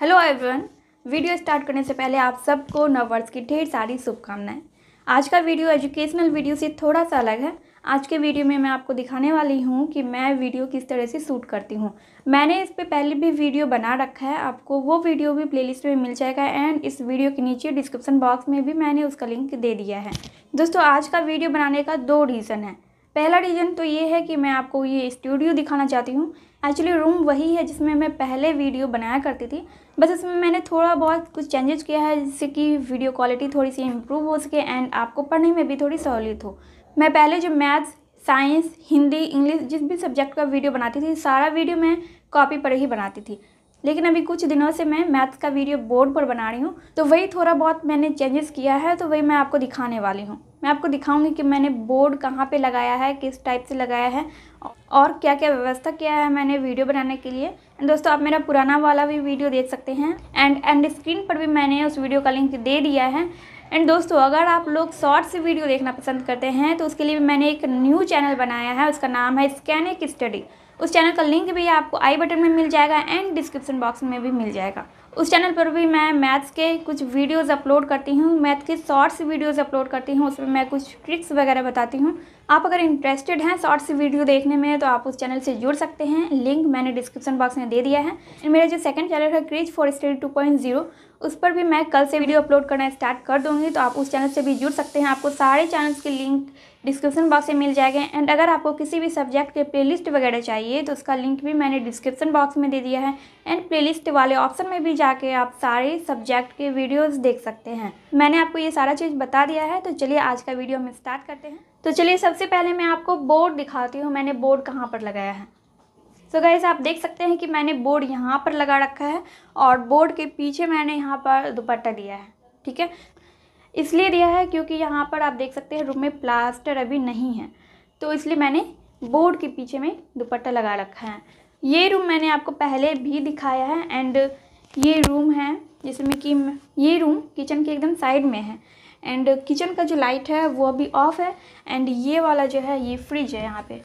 Hello everyone, video start करने से पहले आप सबको नववर्ष की ढेर सारी शुभकामनाएं। आज का वीडियो एजुकेशनल वीडियो से थोड़ा सा अलग है। आज के वीडियो में मैं आपको दिखाने वाली हूं कि मैं वीडियो किस तरह से शूट करती हूं। मैंने इस पे पहले भी वीडियो बना रखा है, आपको वो वीडियो भी प्लेलिस्ट में मिल जाएगा एंड इस वीडियो के नीचे डिस्क्रिप्शन बॉक्स में भी मैंने उसका लिंक दे दिया है। दोस्तों, आज का वीडियो बनाने का दो रीज़न है। पहला रीज़न तो ये है कि मैं आपको ये स्टूडियो दिखाना चाहती हूँ। एक्चुअली रूम वही है जिसमें मैं पहले वीडियो बनाया करती थी, बस इसमें मैंने थोड़ा बहुत कुछ चेंजेस किया है जिससे कि वीडियो क्वालिटी थोड़ी सी इम्प्रूव हो सके एंड आपको पढ़ने में भी थोड़ी सहूलियत हो। मैं पहले जो मैथ्स, साइंस, हिंदी, इंग्लिश जिस भी सब्जेक्ट का वीडियो बनाती थी, सारा वीडियो मैं कॉपी पर ही बनाती थी, लेकिन अभी कुछ दिनों से मैं मैथ्स का वीडियो बोर्ड पर बना रही हूँ। तो वही थोड़ा बहुत मैंने चेंजेस किया है, तो वही मैं आपको दिखाने वाली हूँ। मैं आपको दिखाऊंगी कि मैंने बोर्ड कहाँ पे लगाया है, किस टाइप से लगाया है और क्या क्या व्यवस्था किया है मैंने वीडियो बनाने के लिए। एंड दोस्तों, आप मेरा पुराना वाला भी वीडियो देख सकते हैं एंड स्क्रीन पर भी मैंने उस वीडियो का लिंक दे दिया है। एंड दोस्तों, अगर आप लोग शॉर्ट्स वीडियो देखना पसंद करते हैं तो उसके लिए मैंने एक न्यू चैनल बनाया है, उसका नाम है स्कैनिक स्टडी। उस चैनल का लिंक भी आपको आई बटन में मिल जाएगा एंड डिस्क्रिप्शन बॉक्स में भी मिल जाएगा। उस चैनल पर भी मैं मैथ्स के कुछ वीडियोस अपलोड करती हूँ, मैथ के शॉर्ट्स वीडियोस अपलोड करती हूँ, उसमें मैं कुछ ट्रिक्स वगैरह बताती हूँ। आप अगर इंटरेस्टेड हैं शॉर्ट्स वीडियो देखने में तो आप उस चैनल से जुड़ सकते हैं, लिंक मैंने डिस्क्रिप्शन बॉक्स में दे दिया है। मेरा जो सेकंड चैनल है क्रेज फॉर स्टडी 2.0, उस पर भी मैं कल से वीडियो अपलोड करना स्टार्ट कर दूँगी, तो आप उस चैनल से भी जुड़ सकते हैं। आपको सारे चैनल्स के लिंक डिस्क्रिप्शन बॉक्स में मिल जाएगा एंड अगर आपको किसी भी सब्जेक्ट के प्लेलिस्ट वगैरह चाहिए तो उसका लिंक भी मैंने डिस्क्रिप्शन बॉक्स में दे दिया है एंड प्लेलिस्ट वाले ऑप्शन में भी जाके आप सारे सब्जेक्ट के वीडियोस देख सकते हैं। मैंने आपको ये सारा चीज़ बता दिया है, तो चलिए आज का वीडियो हम स्टार्ट करते हैं। तो चलिए सबसे पहले मैं आपको बोर्ड दिखाती हूँ, मैंने बोर्ड कहाँ पर लगाया है। सो गाइस, आप देख सकते हैं कि मैंने बोर्ड यहाँ पर लगा रखा है और बोर्ड के पीछे मैंने यहाँ पर दुपट्टा दिया है। ठीक है, इसलिए दिया है क्योंकि यहाँ पर आप देख सकते हैं रूम में प्लास्टर अभी नहीं है, तो इसलिए मैंने बोर्ड के पीछे में दुपट्टा लगा रखा है। ये रूम मैंने आपको पहले भी दिखाया है एंड ये रूम है जिसमें कि ये रूम किचन के एकदम साइड में है एंड किचन का जो लाइट है वो अभी ऑफ है एंड ये वाला जो है ये फ्रिज है यहाँ पे।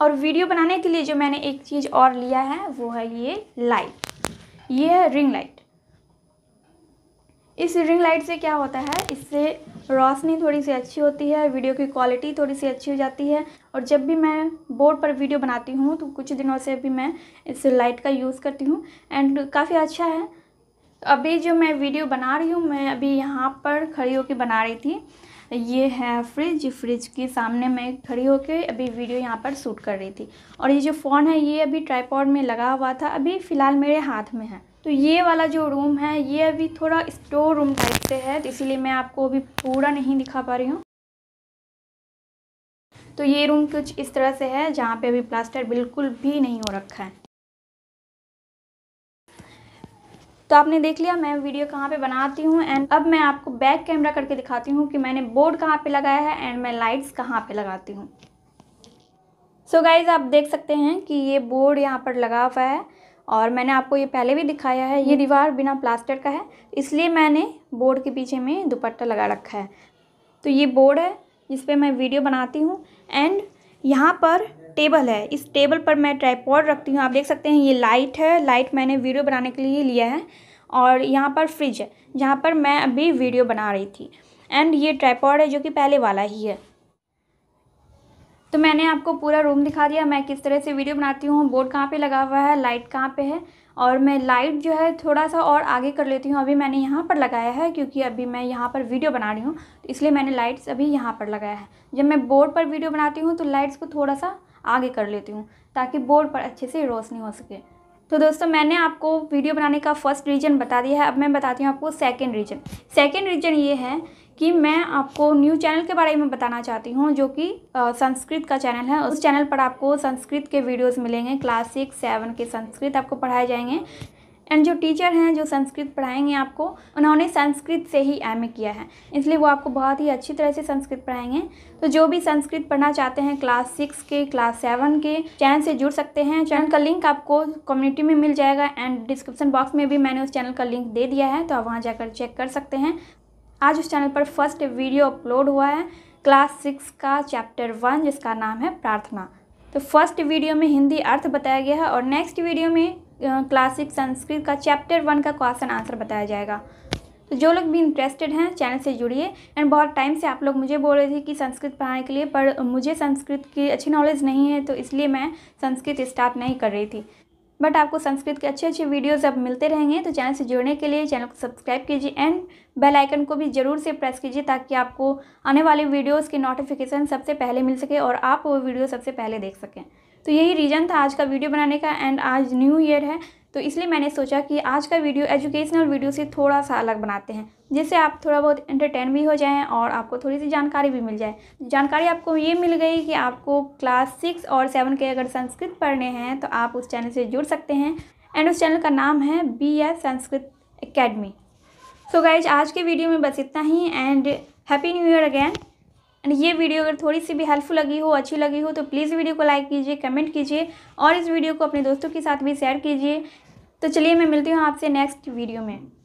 और वीडियो बनाने के लिए जो मैंने एक चीज़ और लिया है वो है ये लाइट, ये है रिंग लाइट। इस रिंग लाइट से क्या होता है, इससे रोशनी थोड़ी सी अच्छी होती है, वीडियो की क्वालिटी थोड़ी सी अच्छी हो जाती है। और जब भी मैं बोर्ड पर वीडियो बनाती हूँ तो कुछ दिनों से भी मैं इस लाइट का यूज़ करती हूँ एंड काफ़ी अच्छा है। तो अभी जो मैं वीडियो बना रही हूँ, मैं अभी यहाँ पर खड़ी होकर बना रही थी। ये है फ्रिज, फ्रिज के सामने मैं खड़ी होकर अभी वीडियो यहाँ पर शूट कर रही थी। और ये जो फ़ोन है ये अभी ट्राइपॉड में लगा हुआ था, अभी फ़िलहाल मेरे हाथ में है। तो ये वाला जो रूम है ये अभी थोड़ा स्टोर रूम टाइप से है, तो इसीलिए मैं आपको अभी पूरा नहीं दिखा पा रही हूँ। तो ये रूम कुछ इस तरह से है, जहाँ पे अभी प्लास्टर बिल्कुल भी नहीं हो रखा है। तो आपने देख लिया मैं वीडियो कहाँ पे बनाती हूँ एंड अब मैं आपको बैक कैमरा करके दिखाती हूँ कि मैंने बोर्ड कहाँ पे लगाया है एंड मैं लाइट्स कहाँ पे लगाती हूँ। सो गाइज, आप देख सकते हैं कि ये बोर्ड यहाँ पर लगा हुआ है और मैंने आपको ये पहले भी दिखाया है। ये दीवार बिना प्लास्टर का है, इसलिए मैंने बोर्ड के पीछे में दुपट्टा लगा रखा है। तो ये बोर्ड है जिस पे मैं वीडियो बनाती हूँ एंड यहाँ पर टेबल है, इस टेबल पर मैं ट्राइपॉड रखती हूँ। आप देख सकते हैं ये लाइट है, लाइट मैंने वीडियो बनाने के लिए लिया है। और यहाँ पर फ्रिज है जहाँ पर मैं अभी वीडियो बना रही थी एंड ये ट्राइपॉड है जो कि पहले वाला ही है। तो मैंने आपको पूरा रूम दिखा दिया, मैं किस तरह से वीडियो बनाती हूँ, बोर्ड कहाँ पे लगा हुआ है, लाइट कहाँ पे है। और मैं लाइट जो है थोड़ा सा और आगे कर लेती हूँ, अभी मैंने यहाँ पर लगाया है क्योंकि अभी मैं यहाँ पर वीडियो बना रही हूँ, तो इसलिए मैंने लाइट्स अभी यहाँ पर लगाया है। जब मैं बोर्ड पर वीडियो बनाती हूँ तो लाइट्स को थोड़ा सा आगे कर लेती हूँ ताकि बोर्ड पर अच्छे से रोशनी हो सके। तो दोस्तों, मैंने आपको वीडियो बनाने का फर्स्ट रीज़न बता दिया है, अब मैं बताती हूँ आपको सेकंड रीज़न। सेकंड रीज़न ये है कि मैं आपको न्यू चैनल के बारे में बताना चाहती हूँ जो कि संस्कृत का चैनल है। उस चैनल पर आपको संस्कृत के वीडियोस मिलेंगे, क्लास 6-7 के संस्कृत आपको पढ़ाए जाएंगे एंड जो टीचर हैं जो संस्कृत पढ़ाएंगे आपको, उन्होंने संस्कृत से ही एमए किया है, इसलिए वो आपको बहुत ही अच्छी तरह से संस्कृत पढ़ाएंगे। तो जो भी संस्कृत पढ़ना चाहते हैं क्लास 6 के, क्लास 7 के चैनल से जुड़ सकते हैं। चैनल का लिंक आपको कम्युनिटी में मिल जाएगा एंड डिस्क्रिप्शन बॉक्स में भी मैंने उस चैनल का लिंक दे दिया है, तो आप वहाँ जाकर चेक कर सकते हैं। आज उस चैनल पर फर्स्ट वीडियो अपलोड हुआ है क्लास 6 का चैप्टर 1 जिसका नाम है प्रार्थना। तो फर्स्ट वीडियो में हिंदी अर्थ बताया गया है और नेक्स्ट वीडियो में क्लासिक संस्कृत का चैप्टर 1 का क्वेश्चन आंसर बताया जाएगा। तो जो लोग भी इंटरेस्टेड हैं चैनल से जुड़िए। एंड बहुत टाइम से आप लोग मुझे बोल रहे थे कि संस्कृत पढ़ाने के लिए, पर मुझे संस्कृत की अच्छी नॉलेज नहीं है, तो इसलिए मैं संस्कृत स्टार्ट नहीं कर रही थी। बट आपको संस्कृत के अच्छे अच्छे वीडियोज़ अब मिलते रहेंगे। तो चैनल से जुड़ने के लिए चैनल को सब्सक्राइब कीजिए एंड बेल आइकन को भी ज़रूर से प्रेस कीजिए, ताकि आपको आने वाले वीडियोज़ के नोटिफिकेशन सबसे पहले मिल सके और आप वो वीडियो सबसे पहले देख सकें। तो यही रीज़न था आज का वीडियो बनाने का। एंड आज न्यू ईयर है, तो इसलिए मैंने सोचा कि आज का वीडियो एजुकेशनल वीडियो से थोड़ा सा अलग बनाते हैं, जिससे आप थोड़ा बहुत एंटरटेन भी हो जाएं और आपको थोड़ी सी जानकारी भी मिल जाए। जानकारी आपको ये मिल गई कि आपको क्लास 6 और 7 के अगर संस्कृत पढ़ने हैं तो आप उस चैनल से जुड़ सकते हैं। एंड उस चैनल का नाम है BS Sanskrit academy. So guys, आज के वीडियो में बस इतना ही and happy new year again. And ये वीडियो अगर थोड़ी सी भी हेल्पफुल लगी हो, अच्छी लगी हो, तो प्लीज़ वीडियो को लाइक कीजिए, कमेंट कीजिए और इस वीडियो को अपने दोस्तों के साथ भी शेयर कीजिए। तो चलिए, मैं मिलती हूँ आपसे नेक्स्ट वीडियो में।